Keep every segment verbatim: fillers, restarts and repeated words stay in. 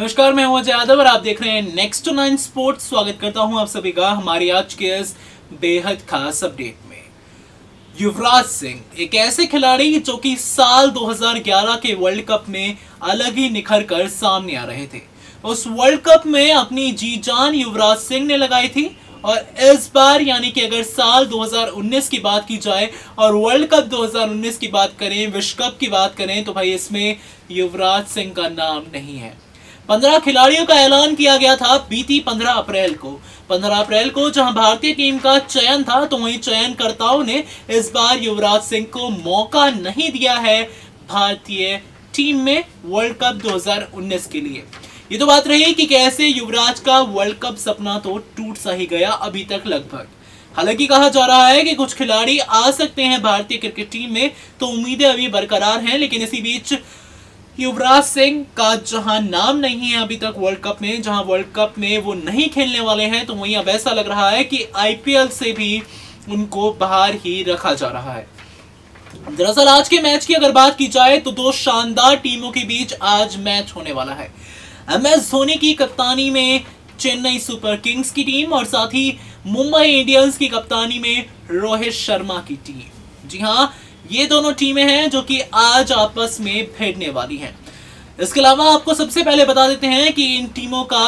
नमस्कार, मैं उमज यादव और आप देख रहे हैं नेक्स्ट नाइन स्पोर्ट्स। स्वागत करता हूं आप सभी का हमारी आज के इस बेहद खास अपडेट में। युवराज सिंह एक ऐसे खिलाड़ी जो कि साल दो हज़ार ग्यारह के वर्ल्ड कप में अलग ही निखर कर सामने आ रहे थे। उस वर्ल्ड कप में अपनी जी जान युवराज सिंह ने लगाई थी और इस बार यानी कि अगर साल दो हज़ार उन्नीस की बात की जाए और वर्ल्ड कप दो हज़ार उन्नीस की बात करें, विश्व कप की बात करें, तो भाई इसमें युवराज सिंह का नाम नहीं है। पंद्रह खिलाड़ियों का ऐलान किया गया था बीती पंद्रह अप्रैल को। पंद्रह अप्रैल को जहां भारतीय टीम का चयन था, तो वहीं चयनकर्ताओं ने इस बार युवराज सिंह को मौका नहीं दिया है भारतीय टीम में वर्ल्ड कप दो हज़ार उन्नीस के लिए। ये तो बात रही कि कैसे युवराज का वर्ल्ड कप सपना तो टूट सा ही गया अभी तक लगभग। हालांकि कहा जा रहा है कि कुछ खिलाड़ी आ सकते हैं भारतीय क्रिकेट टीम में, तो उम्मीदें अभी बरकरार हैं। लेकिन इसी बीच युवराज सिंह का जहां नाम नहीं है अभी तक वर्ल्ड कप में, जहां वर्ल्ड कप में वो नहीं खेलने वाले हैं, तो वहीं अब ऐसा लग रहा है कि आईपीएल से भी उनको बाहर ही रखा जा रहा है। दरअसल आज के मैच की अगर बात की जाए तो दो शानदार टीमों के बीच आज मैच होने वाला है। एम एस धोनी की कप्तानी में चेन्नई सुपर किंग्स की टीम और साथ ही मुंबई इंडियंस की कप्तानी में रोहित शर्मा की टीम। जी हाँ, ये दोनों टीमें हैं जो कि आज आपस में भिड़ने वाली हैं। इसके अलावा आपको सबसे पहले बता देते हैं कि इन टीमों का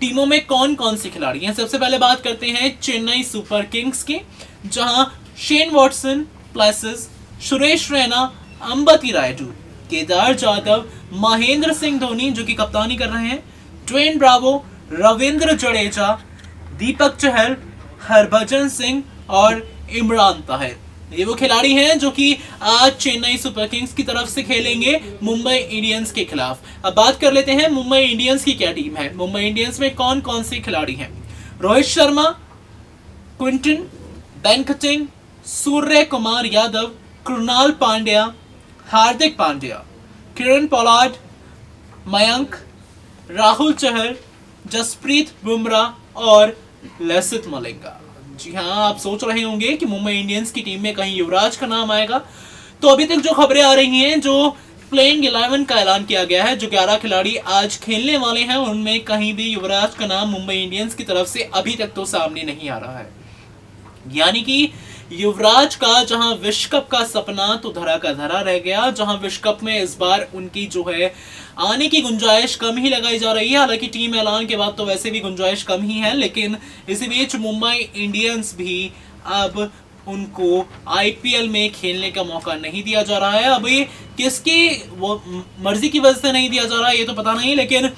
टीमों में कौन कौन से खिलाड़ी हैं। सबसे पहले बात करते हैं चेन्नई सुपर किंग्स की, जहां Shane Watson pluses Suresh Raina, Ambati Rayudu, Kedar Jadhav, Mahendra Singh Dhoni जो कि कप्तानी कर रहे हैं, ट्वेन ब्रावो, रविंद्र जडेजा, दीपक चहल, हरभजन सिंह और इमरान ताहेर। ये वो खिलाड़ी हैं जो कि आज चेन्नई सुपर किंग्स की तरफ से खेलेंगे मुंबई इंडियंस के खिलाफ। अब बात कर लेते हैं मुंबई इंडियंस की क्या टीम है, मुंबई इंडियंस में कौन कौन से खिलाड़ी हैं। Rohit Sharma, Quinton de Kock, Surya Kumar Yadav, Krunal Pandya, Hardik Pandya, Kieron Pollard, Mayank Rahul Chahal, Jasprit Bumrah और लसिथ मलिंगा। जी हाँ, आप सोच रहे होंगे कि मुंबई इंडियंस की टीम में कहीं युवराज का नाम आएगा। तो अभी तक जो खबरें आ रही हैं, जो प्लेइंग इलेवन का ऐलान किया गया है, जो ग्यारह खिलाड़ी आज खेलने वाले हैं, उनमें कहीं भी युवराज का नाम मुंबई इंडियंस की तरफ से अभी तक तो सामने नहीं आ रहा है। यानी कि युवराज का जहां विश्व कप का सपना तो धरा का धरा रह गया, जहां विश्व कप में इस बार उनकी जो है आने की गुंजाइश कम ही लगाई जा रही है। हालांकि टीम ऐलान के बाद तो वैसे भी गुंजाइश कम ही है, लेकिन इसी बीच मुंबई इंडियंस भी अब उनको आईपीएल में खेलने का मौका नहीं दिया जा रहा है। अब ये किसकी वो मर्जी की वजह से नहीं दिया जा रहा है ये तो पता नहीं, लेकिन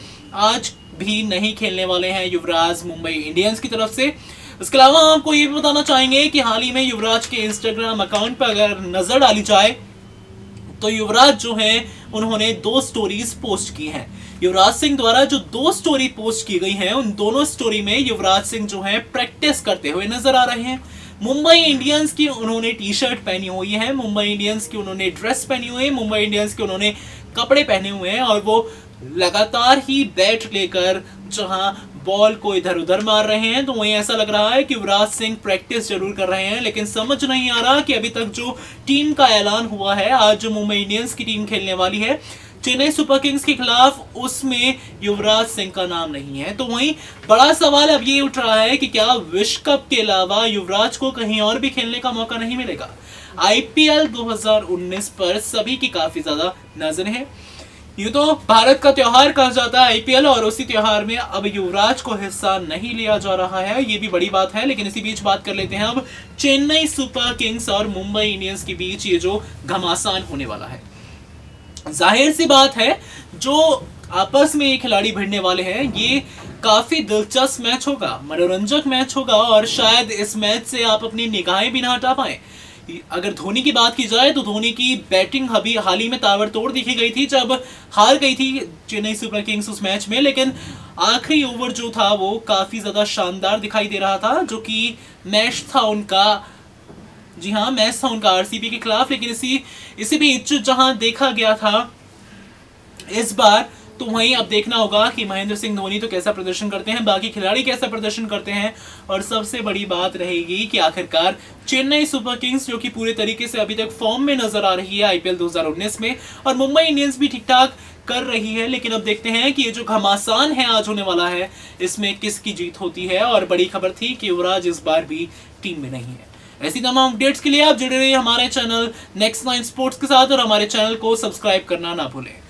आज भी नहीं खेलने वाले हैं युवराज मुंबई इंडियंस की तरफ से। इसके अलावा आपको ये भी बताना चाहेंगे कि हाल ही में युवराज के इंस्टाग्राम अकाउंट पर अगर नजर डाली जाए तो युवराज जो है उन्होंने दो स्टोरीज पोस्ट की हैं। युवराज सिंह द्वारा जो दो स्टोरी पोस्ट की गई हैं, उन दोनों स्टोरी में युवराज सिंह जो है प्रैक्टिस करते हुए नजर आ रहे हैं। मुंबई इंडियंस की उन्होंने टी शर्ट पहनी हुई है, मुंबई इंडियंस की उन्होंने ड्रेस पहनी हुई है, मुंबई इंडियंस के उन्होंने कपड़े पहने हुए हैं और वो लगातार ही बैट लेकर जहां बॉल को इधर उधर मार रहे हैं। तो वहीं ऐसा लग रहा है कि युवराज सिंह प्रैक्टिस जरूर कर रहे हैं, लेकिन समझ नहीं आ रहा कि अभी तक जो टीम का ऐलान हुआ है, आज जो मुंबई इंडियंस की टीम खेलने वाली है चेन्नई सुपर किंग्स के खिलाफ, उसमें युवराज सिंह का नाम नहीं है। तो वहीं बड़ा सवाल अब ये उठ रहा है कि क्या विश्व कप के अलावा युवराज को कहीं और भी खेलने का मौका नहीं मिलेगा। आईपीएल दो हज़ार उन्नीस पर सभी की काफी ज्यादा नजर है। यूँ तो भारत का त्यौहार कहा जाता है आईपीएल, और उसी त्यौहार में अब युवराज को हिस्सा नहीं लिया जा रहा है, ये भी बड़ी बात है। लेकिन इसी बीच बात कर लेते हैं अब चेन्नई सुपर किंग्स और मुंबई इंडियंस के बीच ये जो घमासान होने वाला है। जाहिर सी बात है जो आपस में ये खिलाड़ी भिड़ने वाले हैं, ये काफ़ी दिलचस्प मैच होगा, मनोरंजक मैच होगा और शायद इस मैच से आप अपनी निगाहें भी ना हटा पाएँ। अगर धोनी की बात की जाए तो धोनी की बैटिंग अभी हाल ही में ताबड़तोड़ दिखी गई थी जब हार गई थी चेन्नई सुपर किंग्स उस मैच में, लेकिन आखिरी ओवर जो था वो काफ़ी ज़्यादा शानदार दिखाई दे रहा था, जो कि मैच था उनका। जी हाँ, मैच था उनका आरसीबी के खिलाफ। लेकिन इसी इसी बीच जहाँ देखा गया था इस बार तो वहीं अब देखना होगा कि महेंद्र सिंह धोनी तो कैसा प्रदर्शन करते हैं, बाकी खिलाड़ी कैसा प्रदर्शन करते हैं। और सबसे बड़ी बात रहेगी कि आखिरकार चेन्नई सुपर किंग्स जो कि पूरे तरीके से अभी तक फॉर्म में नजर आ रही है आईपीएल दो हज़ार उन्नीस में, और मुंबई इंडियंस भी ठीक ठाक कर रही है, लेकिन अब देखते हैं कि ये जो घमासान है आज होने वाला है इसमें किसकी जीत होती है। और बड़ी खबर थी कि युवराज इस बार भी टीम में नहीं है। ऐसी तमाम अपडेट्स के लिए आप जुड़े रहिए हमारे चैनल नेक्स्ट नाइन स्पोर्ट्स के साथ और हमारे चैनल को सब्सक्राइब करना ना भूलें।